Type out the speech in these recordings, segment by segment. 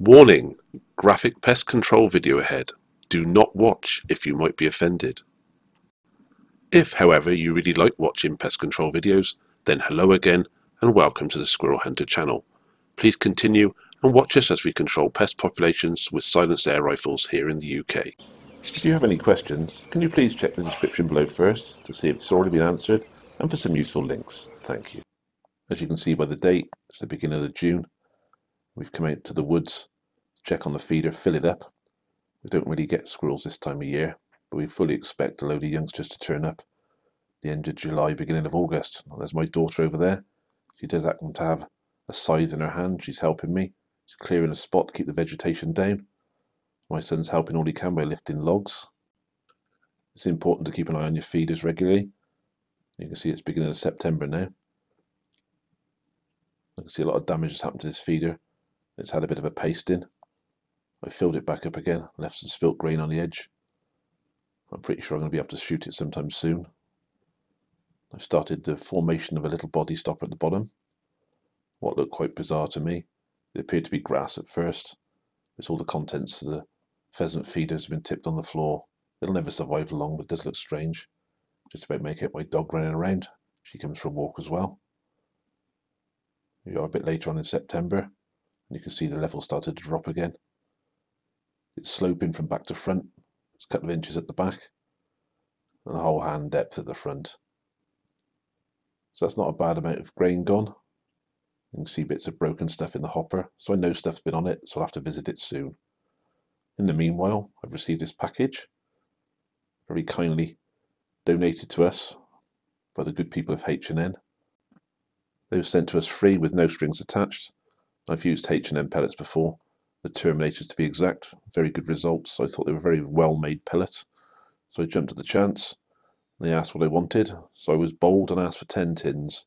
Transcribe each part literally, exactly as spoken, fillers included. Warning! Graphic pest control video ahead. Do not watch if you might be offended. If, however, you really like watching pest control videos, then hello again and welcome to the Squirrel Hunter channel. Please continue and watch us as we control pest populations with silenced air rifles here in the U K. If you have any questions, can you please check the description below first to see if it's already been answered and for some useful links. Thank you. As you can see by the date, it's the beginning of June. We've come out to the woods, check on the feeder, fill it up. We don't really get squirrels this time of year, but we fully expect a load of youngsters to turn up the end of July, beginning of August. Well, there's my daughter over there. She does happen to have a scythe in her hand. She's helping me. She's clearing a spot to keep the vegetation down. My son's helping all he can by lifting logs. It's important to keep an eye on your feeders regularly. You can see it's beginning of September now. I can see a lot of damage has happened to this feeder. It's had a bit of a pasting. I filled it back up again, left some spilt grain on the edge. I'm pretty sure I'm going to be able to shoot it sometime soon. I've started the formation of a little body stopper at the bottom. What looked quite bizarre to me, it appeared to be grass at first. It's all the contents of the pheasant feeders have been tipped on the floor. It'll never survive long, but it does look strange. Just about make out my dog running around. She comes for a walk as well. We are a bit later on in September, and you can see the level started to drop again. It's sloping from back to front. It's a couple of inches at the back, and the whole hand depth at the front. So that's not a bad amount of grain gone. You can see bits of broken stuff in the hopper, so I know stuff's been on it, so I'll have to visit it soon. In the meanwhile, I've received this package, very kindly donated to us by the good people of H and N. They were sent to us free with no strings attached. I've used H and N pellets before, the Terminators to be exact, very good results. I thought they were very well made pellets, so I jumped at the chance. They asked what I wanted, so I was bold and asked for ten tins.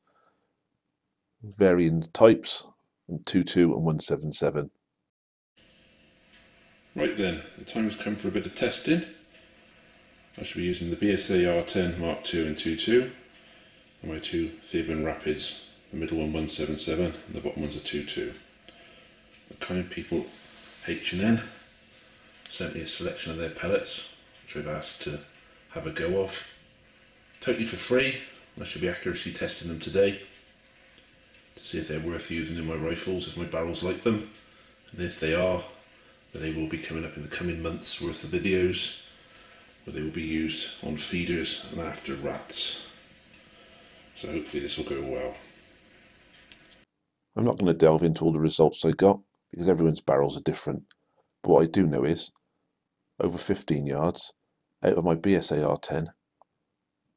Varying types, and two two and one seven seven. Right then, the time has come for a bit of testing. I should be using the B S A R ten Mark two and two two, and my two Theban Rapids. The middle one one seven seven, and the bottom one's a two two. The kind people H and N sent me a selection of their pellets, which I've asked to have a go of, totally for free. I should be accuracy testing them today, to see if they're worth using in my rifles, if my barrels like them, and if they are, then they will be coming up in the coming months worth of videos where they will be used on feeders and after rats. So hopefully this will go well. I'm not going to delve into all the results I got because everyone's barrels are different, but what I do know is over fifteen yards out of my B S A R ten,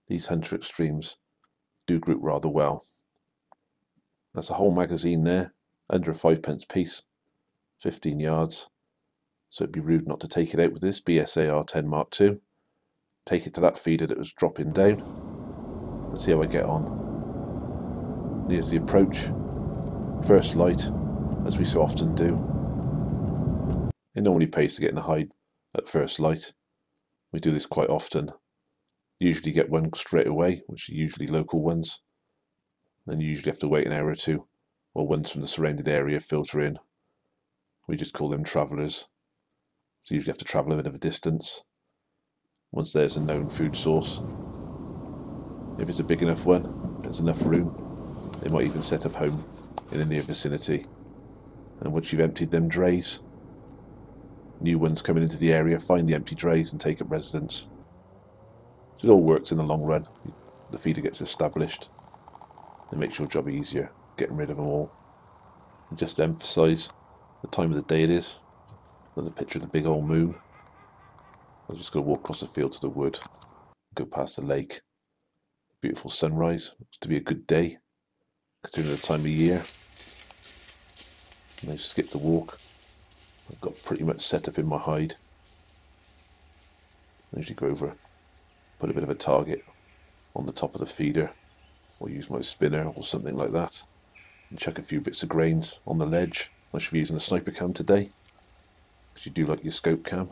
these Hunter Extremes do group rather well. That's a whole magazine there, under a five pence piece, fifteen yards. So it'd be rude not to take it out with this B S A R ten Mark two. Take it to that feeder that was dropping down and see how I get on. Here's the approach. First light, as we so often do. It normally pays to get in a hide at first light. We do this quite often. Usually get one straight away, which are usually local ones. Then you usually have to wait an hour or two, or ones from the surrounding area filter in. We just call them travellers. So you usually have to travel a bit of a distance once there's a known food source. If it's a big enough one, there's enough room. They might even set up home in the near vicinity. And once you've emptied them drays, new ones coming into the area find the empty drays and take up residence. So it all works in the long run. The feeder gets established. It makes your job easier, getting rid of them all. And just to emphasise the time of the day it is, another picture of the big old moon. I'm just going to walk across the field to the wood, go past the lake. Beautiful sunrise, looks to be a good day, considering the time of year. And I skipped the walk. I've got pretty much set up in my hide. I usually go over, put a bit of a target on the top of the feeder, or use my spinner or something like that, and chuck a few bits of grains on the ledge. I should be using a sniper cam today, because you do like your scope cam.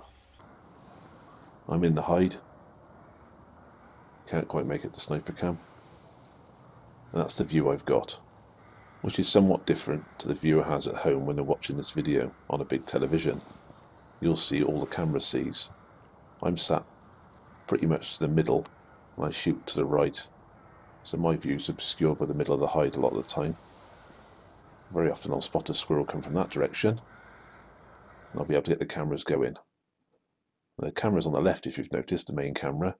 I'm in the hide, can't quite make it the sniper cam, and that's the view I've got. which is somewhat different to the viewer has at home when they're watching this video on a big television. You'll see all the camera sees. I'm sat pretty much to the middle and I shoot to the right, so my view's obscured by the middle of the hide a lot of the time. Very often I'll spot a squirrel come from that direction and I'll be able to get the cameras going. And the camera's on the left, if you've noticed, the main camera.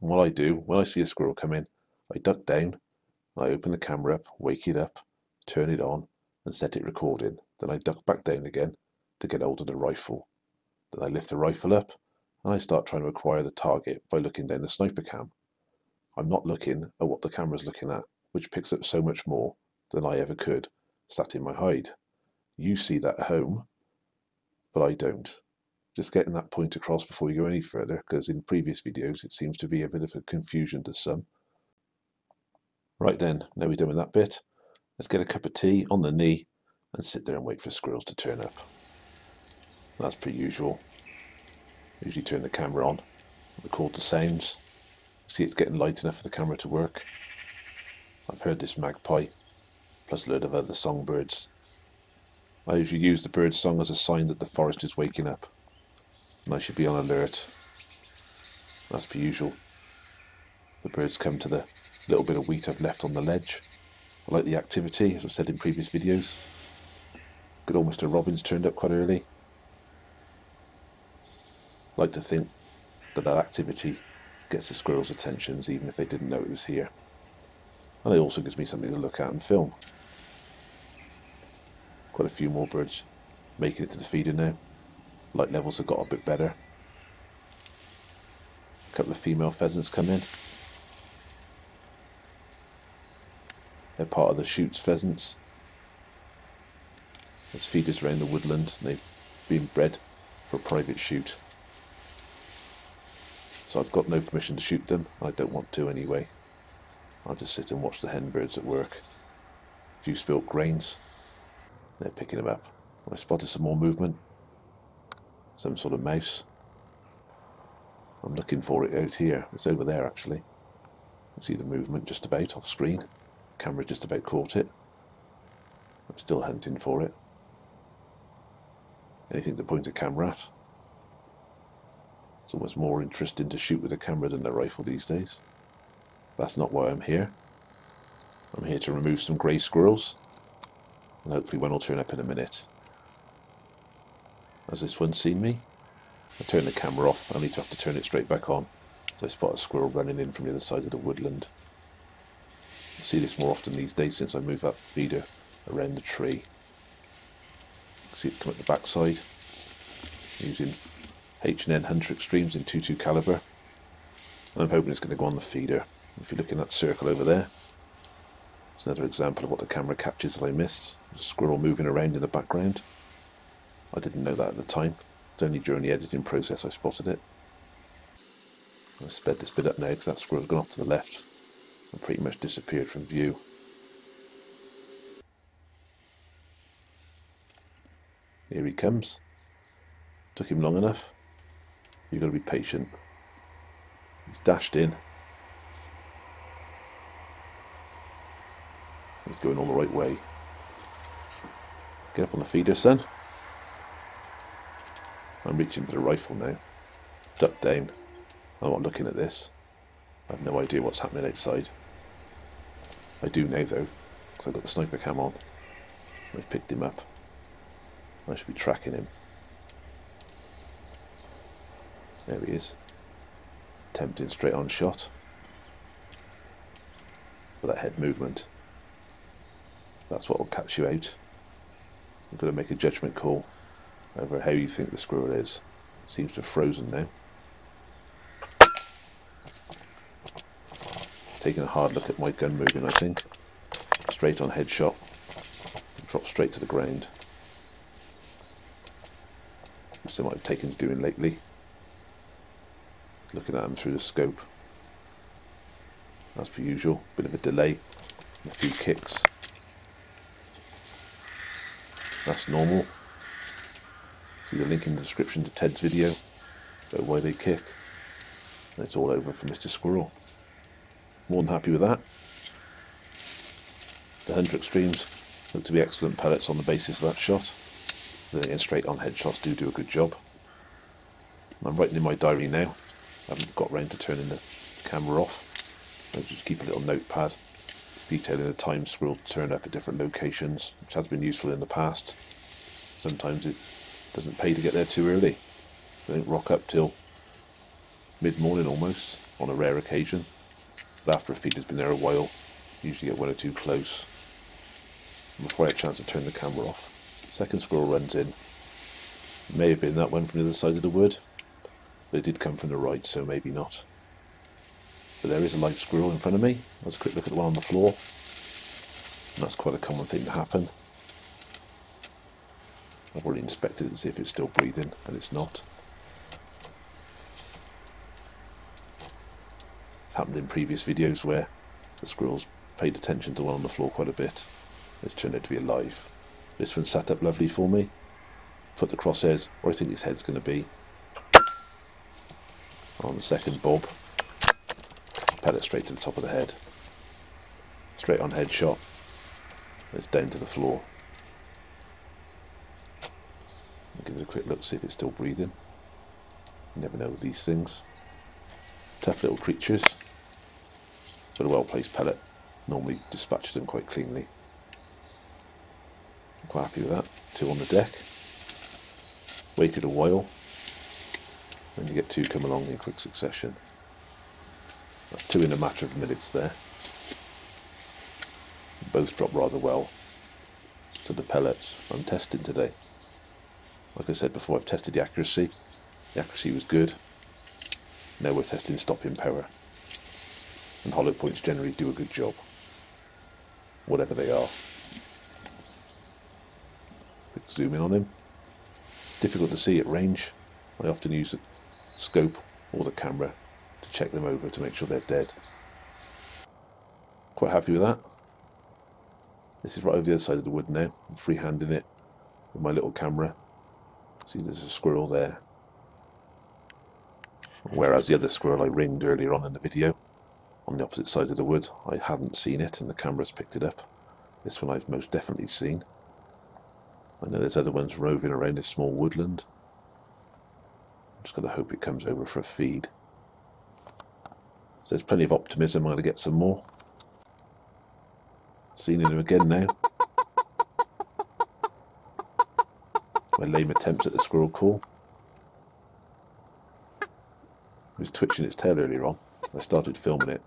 And what I do, when I see a squirrel come in, I duck down, I open the camera up, wake it up, turn it on and set it recording. Then I duck back down again to get hold of the rifle. Then I lift the rifle up and I start trying to acquire the target by looking down the sniper cam. I'm not looking at what the camera's looking at, which picks up so much more than I ever could sat in my hide. You see that at home, but I don't. Just getting that point across before we go any further, because in previous videos it seems to be a bit of a confusion to some. Right then, now we're done with that bit, let's get a cup of tea on the knee and sit there and wait for squirrels to turn up. That's pretty usual. I usually turn the camera on, record the sounds. See, it's getting light enough for the camera to work. I've heard this magpie, plus a load of other songbirds. I usually use the bird song as a sign that the forest is waking up, and I should be on alert. That's per usual. The birds come to the little bit of wheat I've left on the ledge. I like the activity, as I said in previous videos. Good old Mister Robin's turned up quite early. I like to think that that activity gets the squirrels' attentions, even if they didn't know it was here. And it also gives me something to look at and film. Quite a few more birds making it to the feeder now. Light levels have got a bit better. A couple of female pheasants come in. They're part of the Shoots pheasants. There's feeders around the woodland and they've been bred for a private shoot. So I've got no permission to shoot them, and I don't want to anyway. I'll just sit and watch the hen birds at work. A few spilt grains, they're picking them up. I spotted some more movement, some sort of mouse. I'm looking for it out here, it's over there actually. I see the movement just about off screen, camera just about caught it. I'm still hunting for it. Anything to point a camera at. It's almost more interesting to shoot with a camera than a rifle these days. That's not why I'm here. I'm here to remove some grey squirrels, and hopefully one will turn up in a minute. Has this one seen me? I turn the camera off, only to have to turn it straight back on, so I spot a squirrel running in from the other side of the woodland. I see this more often these days since I move up feeder around the tree. See it's come at the backside, using H and N Hunter Extremes in two two caliber. I'm hoping it's going to go on the feeder. If you look in that circle over there, it's another example of what the camera catches that I missed. A squirrel moving around in the background. I didn't know that at the time. It's only during the editing process I spotted it. I've sped this bit up now because that squirrel's gone off to the left and pretty much disappeared from view. Here he comes. Took him long enough. You've got to be patient. He's dashed in. He's going all the right way. Get up on the feeder, son. I'm reaching for the rifle now. Duck down. I'm not looking at this. I have no idea what's happening outside. I do now though, because I've got the sniper cam on. I've picked him up. I should be tracking him. There he is. Tempting straight on shot. But that head movement, that's what will catch you out. You've got to make a judgment call over how you think the squirrel is. Seems to have frozen now. Taking a hard look at my gun moving, I think. Straight on headshot. Dropped straight to the ground. That's what I've taken to doing lately. Looking at them through the scope. As per usual, bit of a delay and a few kicks. That's normal. See the link in the description to Ted's video about why they kick. And it's all over for Mister Squirrel. More than happy with that. The Hunter Extremes Look to be excellent pellets on the basis of that shot. The straight on headshots do do a good job. I'm writing in my diary now. I haven't got round to turning the camera off. I'll just keep a little notepad detailing the times squirrel turn up at different locations, which has been useful in the past. Sometimes it doesn't pay to get there too early. They don't rock up till mid-morning almost, on a rare occasion. But after a feed has been there a while, usually get one or two close. And before I have a chance to turn the camera off, second squirrel runs in. It may have been that one from the other side of the wood. They did come from the right, so maybe not. But there is a live squirrel in front of me. Let's quick look at the one on the floor. And that's quite a common thing to happen. I've already inspected it to see if it's still breathing, and it's not. It's happened in previous videos where the squirrel's paid attention to one on the floor quite a bit. It's turned out to be alive. This one sat up lovely for me. Put the crosshairs where I think his head's going to be. On the second bob, pellet straight to the top of the head. Straight on headshot. It's down to the floor. I'll give it a quick look, see if it's still breathing. You never know with these things. Tough little creatures, but a well-placed pellet normally dispatches them quite cleanly. I'm quite happy with that. Two on the deck. Waited a while. When you get two come along in quick succession. That's two in a matter of minutes there. Both drop rather well to the pellets I'm testing today. Like I said before, I've tested the accuracy. The accuracy was good. Now we're testing stopping power. And hollow points generally do a good job, whatever they are. Quick zoom in on him. It's difficult to see at range. I often use the scope or the camera to check them over to make sure they're dead. Quite happy with that. This is right over the other side of the wood now. I'm freehanding it with my little camera. See, there's a squirrel there. Whereas the other squirrel I ringed earlier on in the video, on the opposite side of the wood, I hadn't seen it and the camera's picked it up. This one I've most definitely seen. I know there's other ones roving around this small woodland. Just got to hope it comes over for a feed. So there's plenty of optimism. I'm going to get some more. Seen him again now. My lame attempts at the squirrel call. It was twitching its tail earlier on. I started filming it.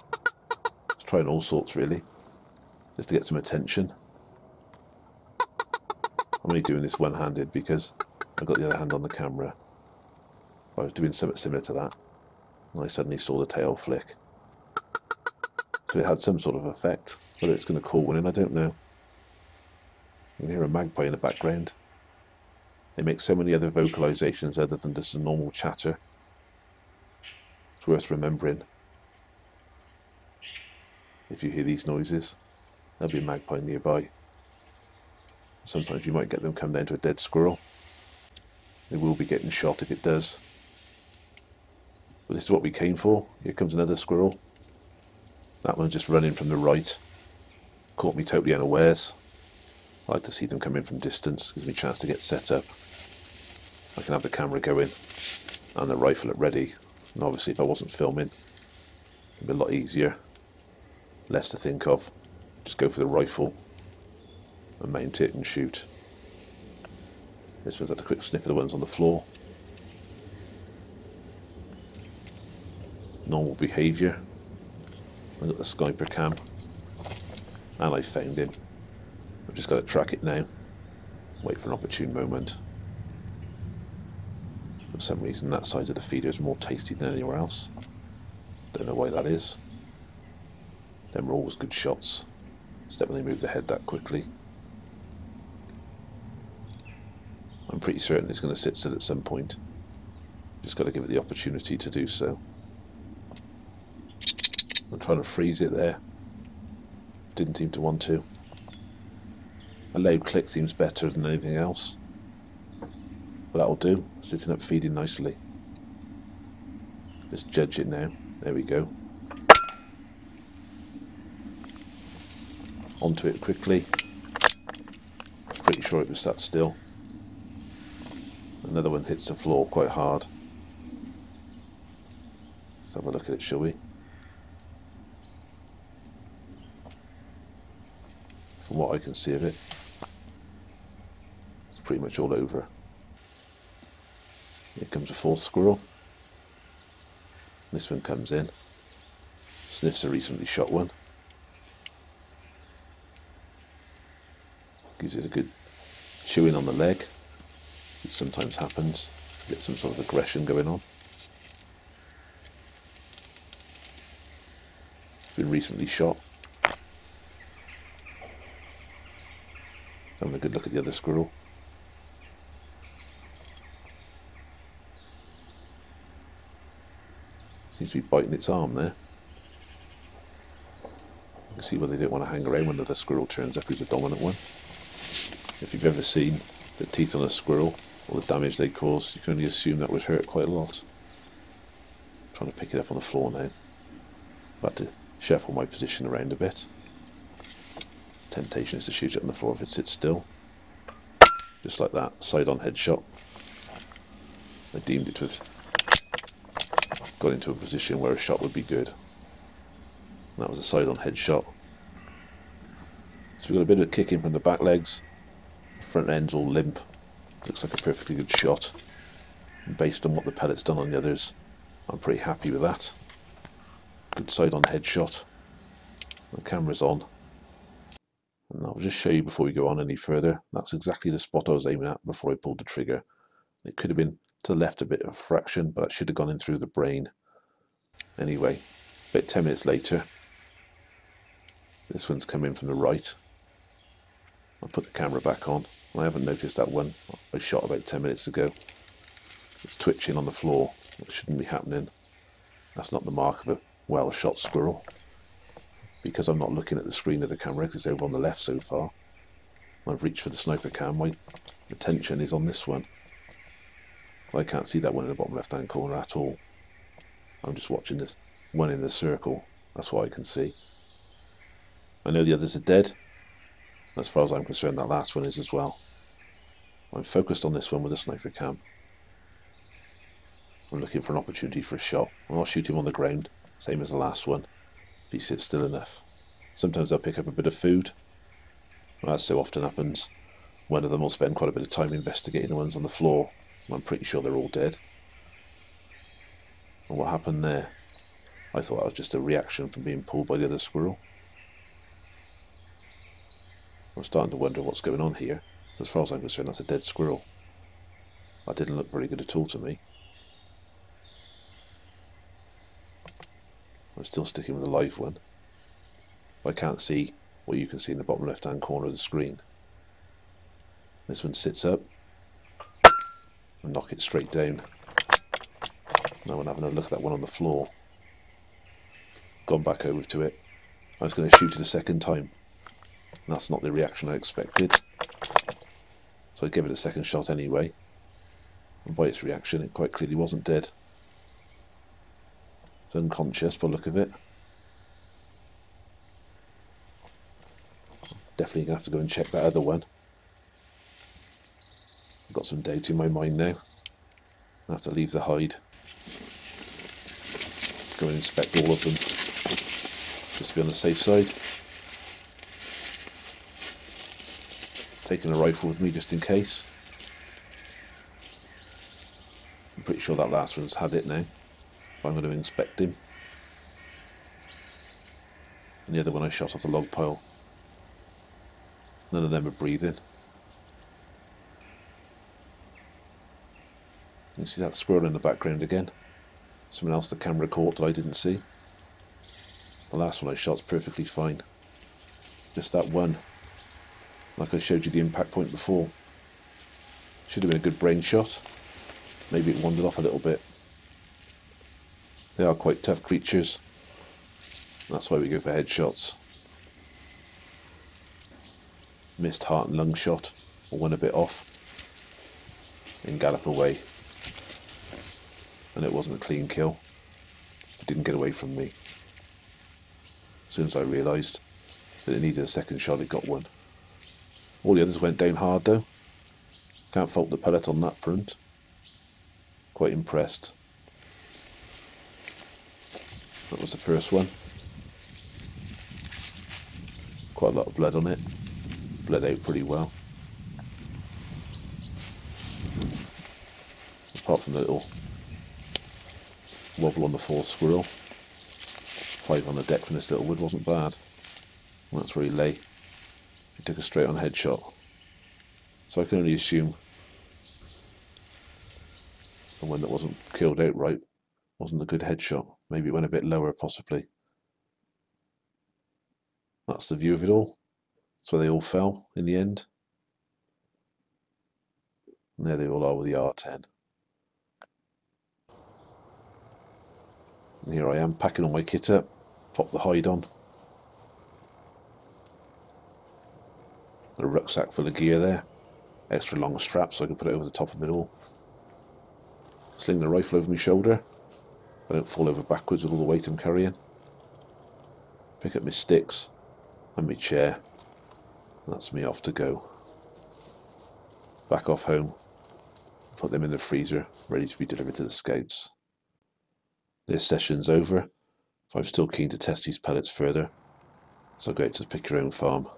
I was trying all sorts really, just to get some attention. I'm only doing this one-handed because I got the other hand on the camera. I was doing something similar to that, and I suddenly saw the tail flick. So it had some sort of effect. Whether it's going to call one in, I don't know. You can hear a magpie in the background. They make so many other vocalizations other than just a normal chatter. It's worth remembering. If you hear these noises, there'll be a magpie nearby. Sometimes you might get them come down to a dead squirrel. They will be getting shot if it does. But this is what we came for. Here comes another squirrel. That one's just running from the right. Caught me totally unawares. I like to see them come in from distance. Gives me a chance to get set up. I can have the camera going and the rifle at ready. And obviously if I wasn't filming, it'd be a lot easier. Less to think of. Just go for the rifle and mount it and shoot. This one's had a quick sniff of the ones on the floor. Normal behaviour. I got the Scopecam, and I found him. I've just got to track it now. Wait for an opportune moment. For some reason, that side of the feeder is more tasty than anywhere else. Don't know why that is. Them were always good shots, except when they move the head that quickly. I'm pretty certain it's going to sit still at some point. Just got to give it the opportunity to do so. I'm trying to freeze it there. Didn't seem to want to. A loud click seems better than anything else. But that'll do. Sitting up feeding nicely. Let's judge it now. There we go. onto it quickly. Pretty sure it was that still. Another one hits the floor quite hard. Let's have a look at it, shall we? From what I can see of it, it's pretty much all over. Here comes a fourth squirrel. This one comes in, sniffs a recently shot one, gives it a good chewing on the leg. It sometimes happens, get some sort of aggression going on. It's been recently shot. Let's have a good look at the other squirrel. Seems to be biting its arm there. You can see why they don't want to hang around when another squirrel turns up who's a dominant one. If you've ever seen the teeth on a squirrel, all the damage they cause, you can only assume that would hurt quite a lot. I'm trying to pick it up on the floor now. I've had to shuffle my position around a bit. Temptation is to shoot it on the floor if it sits still. Just like that, side-on headshot. I deemed it to have got into a position where a shot would be good. And that was a side-on headshot. So we've got a bit of a kick in from the back legs. Front end's all limp, looks like a perfectly good shot, and based on what the pellet's done on the others, I'm pretty happy with that. Good side on headshot. The camera's on, and I'll just show you before we go on any further, that's exactly the spot I was aiming at before I pulled the trigger. It could have been to the left a bit of a fraction, but that should have gone in through the brain. Anyway, about ten minutes later, this one's come in from the right. I'll put the camera back on. I haven't noticed that one I shot about ten minutes ago. It's twitching on the floor. It shouldn't be happening. That's not the mark of a well-shot squirrel. Because I'm not looking at the screen of the camera, because it's over on the left so far, I've reached for the sniper cam. My attention is on this one. I can't see that one in the bottom left-hand corner at all. I'm just watching this one in the circle. That's what I can see. I know the others are dead. As far as I'm concerned, that last one is as well. I'm focused on this one with a sniper cam. I'm looking for an opportunity for a shot. And I'll shoot him on the ground, same as the last one, if he sits still enough. Sometimes I'll pick up a bit of food. Well, as so often happens, one of them will spend quite a bit of time investigating the ones on the floor. I'm pretty sure they're all dead. And what happened there? I thought that was just a reaction from being pulled by the other squirrel. I'm starting to wonder what's going on here. So as far as I'm concerned, that's a dead squirrel. That didn't look very good at all to me. I'm still sticking with a live one. I can't see what you can see in the bottom left hand corner of the screen. This one sits up and knock it straight down. Now I'm having a look at that one on the floor. Gone back over to it. I was going to shoot it a second time. And that's not the reaction I expected. So I gave it a second shot anyway. And by its reaction, it quite clearly wasn't dead. It's unconscious by the look of it. Definitely going to have to go and check that other one. I've got some doubt in my mind now. I have to leave the hide. Go and inspect all of them. Just to be on the safe side. Taking a rifle with me just in case. I'm pretty sure that last one's had it now. I'm going to inspect him. And the other one I shot off the log pile. None of them are breathing. You see that squirrel in the background again. Someone else the camera caught that I didn't see. The last one I shot's perfectly fine. Just that one. Like I showed you the impact point before. Should have been a good brain shot. Maybe it wandered off a little bit. They are quite tough creatures. That's why we go for headshots. Missed heart and lung shot, or one a bit off. And gallop away. And it wasn't a clean kill. It didn't get away from me. As soon as I realised, but it needed a second shot, it got one. All the others went down hard though. Can't fault the pellet on that front. Quite impressed. That was the first one. Quite a lot of blood on it. Bled out pretty well. Apart from the little wobble on the fourth squirrel. Five on the deck from this little wood wasn't bad. And that's where he lay. He took a straight on headshot. So I can only assume the one that wasn't killed outright wasn't a good headshot. Maybe it went a bit lower possibly. That's the view of it all. That's where they all fell in the end. And there they all are with the R ten. And here I am packing all my kit up, pop the hide on. A rucksack full of gear there, extra long straps so I can put it over the top of it all. Sling the rifle over my shoulder, I don't fall over backwards with all the weight I'm carrying. Pick up my sticks and my chair. That's me off to go. Back off home, put them in the freezer, ready to be delivered to the scouts. This session's over, so I'm still keen to test these pellets further, so I'll go out to the Pick Your Own Farm.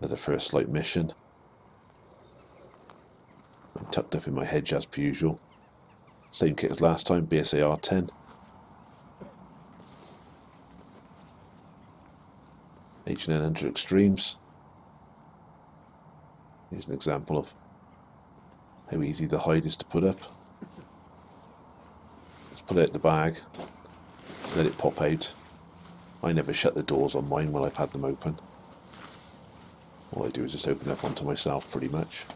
Another first light mission. I'm tucked up in my hedge as per usual. Same kit as last time, B S A R ten. H and N Baracuda Extremes. Here's an example of how easy the hide is to put up. Just pull out the bag, let it pop out. I never shut the doors on mine when I've had them open. All I do is just open up onto myself pretty much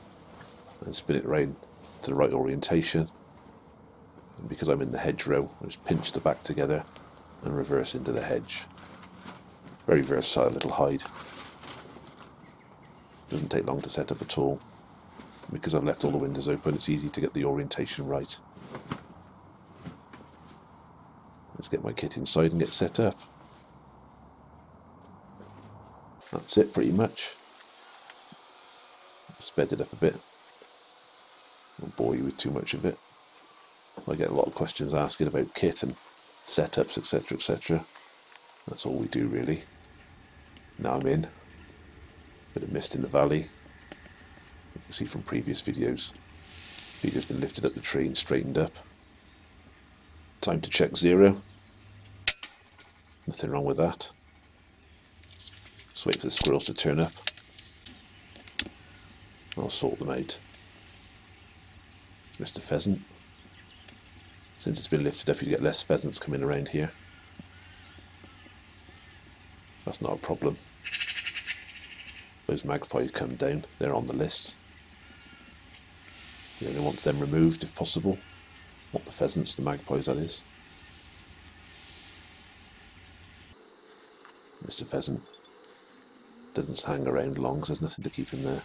and spin it round to the right orientation, and because I'm in the hedgerow I just pinch the back together and reverse into the hedge. Very versatile little hide. Doesn't take long to set up at all. Because I've left all the windows open it's easy to get the orientation right. Let's get my kit inside and get set up. That's it pretty much. Sped it up a bit. Don't bore you with too much of it. I get a lot of questions asking about kit and setups, etc, et cetera. That's all we do really. Now I'm in. Bit of mist in the valley. You can see from previous videos. Video's been lifted up the tree and straightened up. Time to check zero. Nothing wrong with that. Just wait for the squirrels to turn up. I'll sort them out. It's Mister Pheasant. Since it's been lifted up you get less pheasants coming around here. That's not a problem. Those magpies come down, they're on the list. You only want them removed if possible. Not the pheasants, the magpies that is. Mister Pheasant doesn't hang around long so there's nothing to keep him there.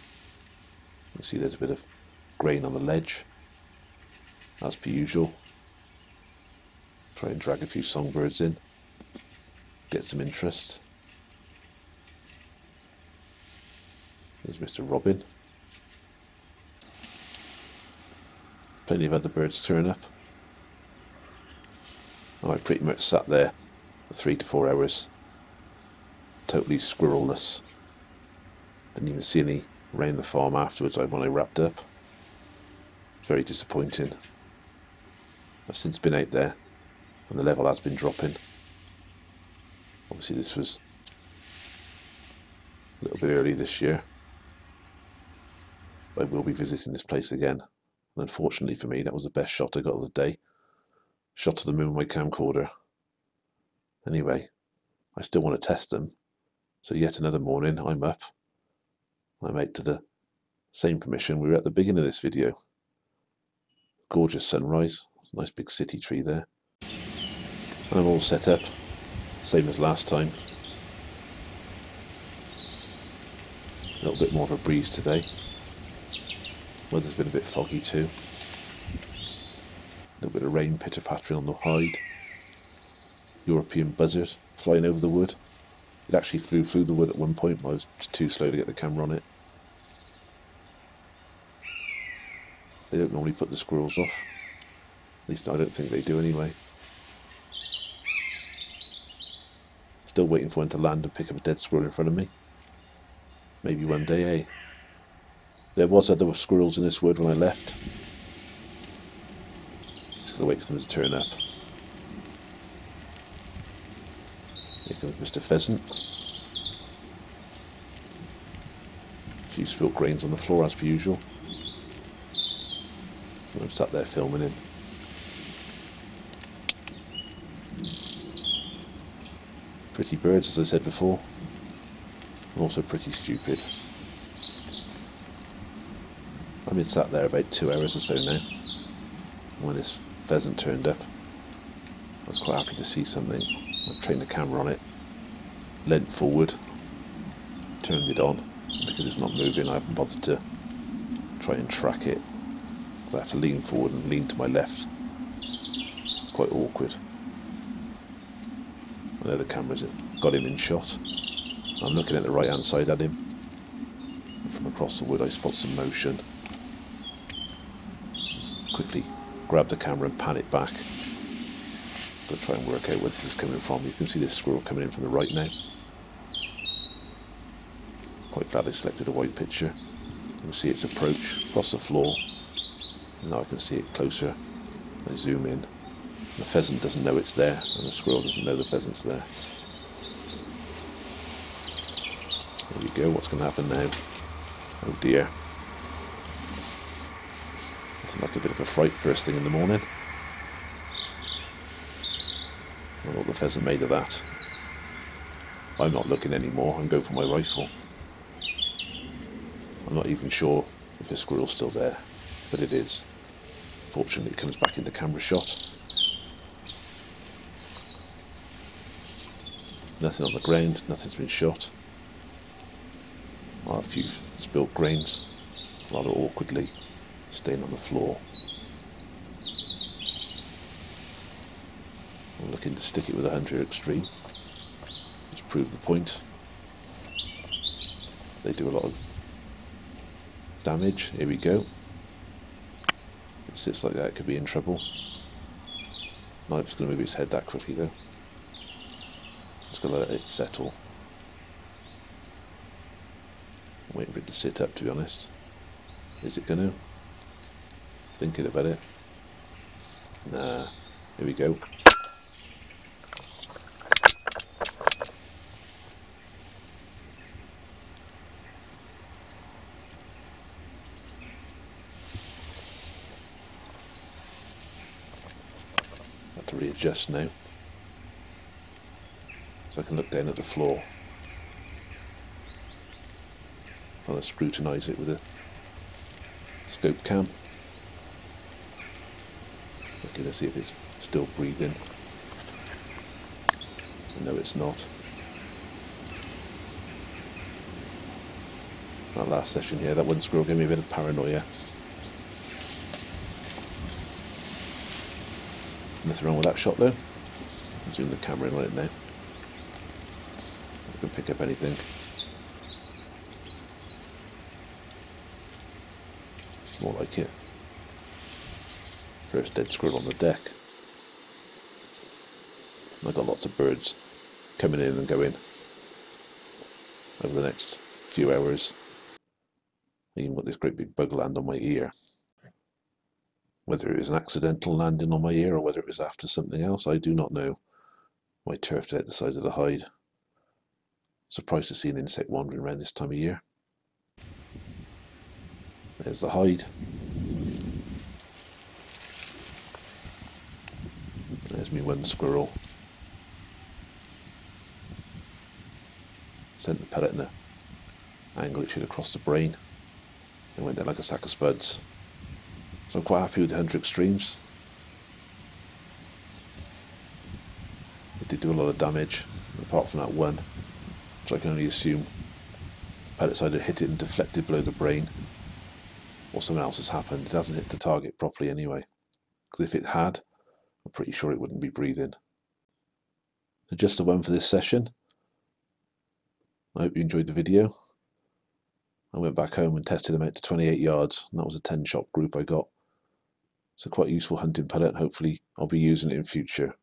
You see there's a bit of grain on the ledge, as per usual. Try and drag a few songbirds in, get some interest. There's Mister Robin. Plenty of other birds turn up. Oh, I pretty much sat there for three to four hours, totally squirrelless. Didn't even see any around the farm afterwards when I wrapped up. It's very disappointing. I've since been out there and the level has been dropping. Obviously this was a little bit early this year. I will be visiting this place again, and unfortunately for me that was the best shot I got of the day. Shot to the moon with my camcorder. Anyway, I still want to test them, so yet another morning I'm up. I'm out to the same permission we were at the beginning of this video. Gorgeous sunrise, nice big city tree there. And I'm all set up, same as last time. A little bit more of a breeze today. Weather's been a bit foggy too. A little bit of rain pitter-pattering on the hide. European buzzard flying over the wood. It actually flew through the wood at one point, but I was too slow to get the camera on it. They don't normally put the squirrels off. At least I don't think they do anyway. Still waiting for one to land and pick up a dead squirrel in front of me. Maybe one day, eh? There was other squirrels in this wood when I left. Just gotta wait for them to turn up. Here comes Mister Pheasant. A few spilled grains on the floor as per usual. I'm sat there filming him. Pretty birds, as I said before. And also pretty stupid. I've been sat there about two hours or so now. When this pheasant turned up, I was quite happy to see something. I trained the camera on it, leant forward, turned it on. Because it's not moving, I haven't bothered to try and track it. I have to lean forward and lean to my left. It's quite awkward. I know the camera's got him in shot. I'm looking at the right hand side at him. And from across the wood I spot some motion. Quickly grab the camera and pan it back. I'm going to try and work out where this is coming from. You can see this squirrel coming in from the right now. Quite glad I selected a wide picture. You can see its approach across the floor. Now I can see it closer. I zoom in. The pheasant doesn't know it's there, and the squirrel doesn't know the pheasant's there. There you go, what's going to happen now? Oh dear. Nothing like a bit of a fright first thing in the morning. I don't know what the pheasant made of that. I'm not looking anymore, I'm going for my rifle. I'm not even sure if the squirrel's still there, but it is. Fortunately it comes back into camera shot. Nothing on the ground, nothing's been shot. Oh, a few spilled grains, rather awkwardly, staying on the floor. I'm looking to stick it with a Hunter Extreme. Just prove the point. They do a lot of damage. Here we go. If it sits like that, it could be in trouble. Knife's going to move its head that quickly though. Just going to let it settle. I'm waiting for it to sit up, to be honest. Is it going to? Thinking about it. Nah. Here we go. Have to readjust now. So I can look down at the floor. I'm trying to scrutinise it with a Scopecam. Looking to see if it's still breathing. No, it's not. That last session here, that one squirrel gave me a bit of paranoia. Nothing wrong with that shot though. I'm zooming the camera in on it now. Can pick up anything. It's more like it. First dead squirrel on the deck. And I've got lots of birds coming in and going over the next few hours. I even got this great big bug land on my ear. Whether it was an accidental landing on my ear or whether it was after something else, I do not know. My turfed out the side of the hide. Surprised to see an insect wandering around this time of year. There's the hide. There's me one squirrel. Sent the pellet in an angle it should have crossed the brain. It went down like a sack of spuds. So I'm quite happy with the Hunter Extremes. It did do a lot of damage, apart from that one. I can only assume pellets either hit it and deflected below the brain or something else has happened. It hasn't hit the target properly anyway, because if it had, I'm pretty sure it wouldn't be breathing. So just the one for this session. I hope you enjoyed the video. I went back home and tested them out to twenty-eight yards, and that was a ten shot group I got. It's a quite useful hunting pellet. Hopefully I'll be using it in future.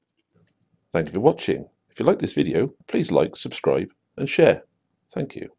Thank you for watching. If you like this video, please like, subscribe and share. Thank you.